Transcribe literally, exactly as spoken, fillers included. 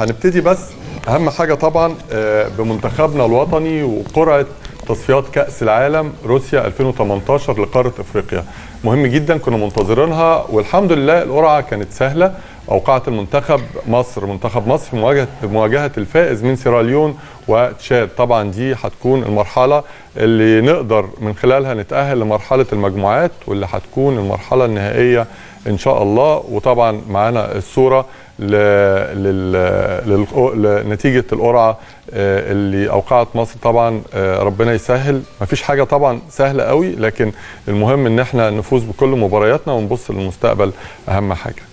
هنبتدي بس اهم حاجه طبعا بمنتخبنا الوطني وقرعه تصفيات كاس العالم روسيا ألفين وتمنتاشر لقاره افريقيا. مهم جدا، كنا منتظرينها والحمد لله القرعه كانت سهله. اوقعت المنتخب مصر منتخب مصر في مواجهه مواجهه الفائز من سيراليون وتشاد. طبعا دي هتكون المرحله اللي نقدر من خلالها نتاهل لمرحله المجموعات واللي هتكون المرحله النهائيه ان شاء الله. وطبعا معانا الصوره لنتيجه القرعه اللي اوقعت مصر. طبعا ربنا يسهل، مفيش حاجه طبعا سهله قوي، لكن المهم ان احنا نفوز بكل مبارياتنا ونبص للمستقبل اهم حاجه.